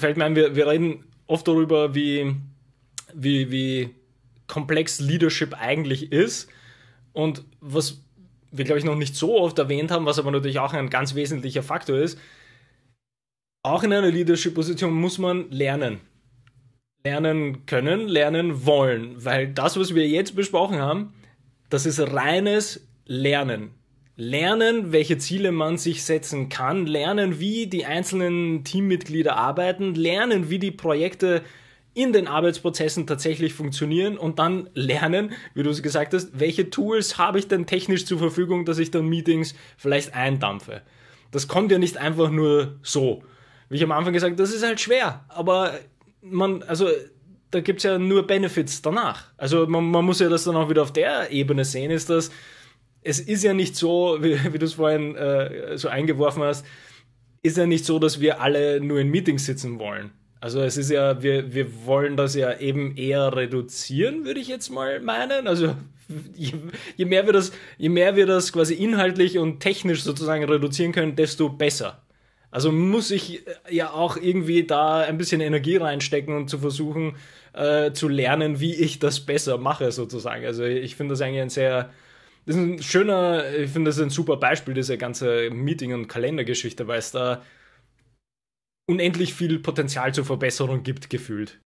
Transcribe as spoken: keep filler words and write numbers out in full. fällt mir ein, wir, wir reden oft darüber, wie, wie, wie komplex Leadership eigentlich ist. Und was wir, glaube ich, noch nicht so oft erwähnt haben, was aber natürlich auch ein ganz wesentlicher Faktor ist, auch in einer Leadership-Position muss man lernen. Lernen können, lernen wollen. Weil das, was wir jetzt besprochen haben, das ist reines Lernen. Lernen, welche Ziele man sich setzen kann, lernen, wie die einzelnen Teammitglieder arbeiten, lernen, wie die Projekte in den Arbeitsprozessen tatsächlich funktionieren und dann lernen, wie du es gesagt hast, welche Tools habe ich denn technisch zur Verfügung, dass ich dann Meetings vielleicht eindampfe. Das kommt ja nicht einfach nur so. Wie ich am Anfang gesagt habe, das ist halt schwer, aber man, also da gibt es ja nur Benefits danach. Also man, man muss ja das dann auch wieder auf der Ebene sehen, ist das, es ist ja nicht so, wie, wie du es vorhin äh, so eingeworfen hast, ist ja nicht so, dass wir alle nur in Meetings sitzen wollen. Also es ist ja, wir, wir wollen das ja eben eher reduzieren, würde ich jetzt mal meinen. Also je, je mehr wir das, je mehr wir das quasi inhaltlich und technisch sozusagen reduzieren können, desto besser. Also muss ich ja auch irgendwie da ein bisschen Energie reinstecken und zu versuchen äh, zu lernen, wie ich das besser mache sozusagen. Also ich finde das eigentlich ein sehr, das ist ein schöner, ich finde das ein super Beispiel, diese ganze Meeting- und Kalendergeschichte, weil es da unendlich viel Potenzial zur Verbesserung gibt, gefühlt.